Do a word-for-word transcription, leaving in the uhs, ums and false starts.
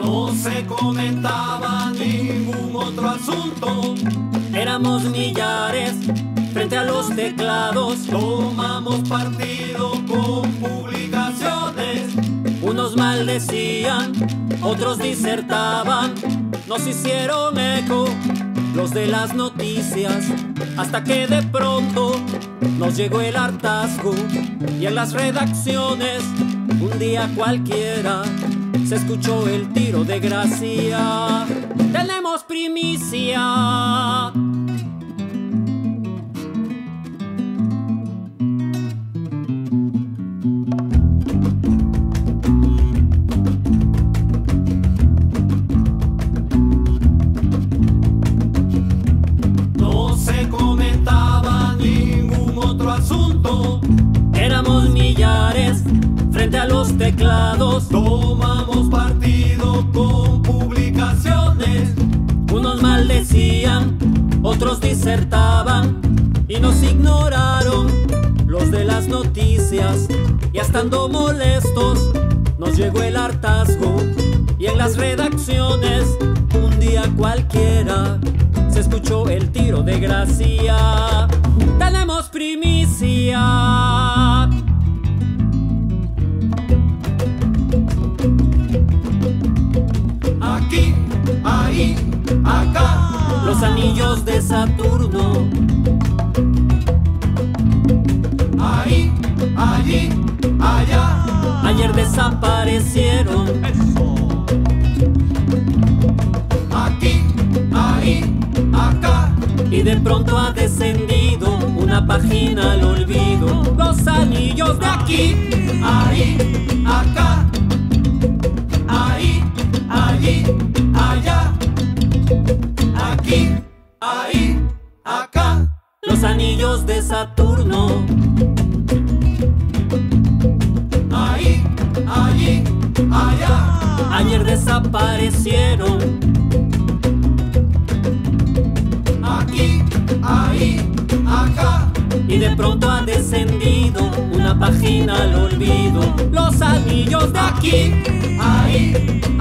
No se comentaba ningún otro asunto. Éramos millares frente a los teclados. Tomamos partido con publicaciones. Unos maldecían, otros disertaban. Nos hicieron eco los de las noticias, hasta que de pronto nos llegó el hartazgo. Y en las redacciones, un día cualquiera, se escuchó el tiro de gracia. Tenemos primicia. No se comentaba ningún otro asunto. Éramos millares frente a los teclados. Tomamos partido con publicaciones. Unos maldecían, otros disertaban. Y nos ignoraron los de las noticias. Y hasta estando molestos nos llegó el hartazgo. Y en las redacciones, un día cualquiera, se escuchó el tiro de gracia. ¡Tenemos primicia! Aquí, ahí, acá. Los anillos de Saturno. Ahí, allí, allá. Ayer desaparecieron. Eso. Aquí, ahí, acá. Y de pronto ha descendido una página al olvido. Los anillos de aquí, ahí, acá. Allí, allá, aquí, ahí, acá. Los anillos de Saturno. Ahí, allí, allá. Ayer desaparecieron. Aquí, ahí, acá. Y de pronto ha descendido una página al olvido. Los anillos de aquí, ahí.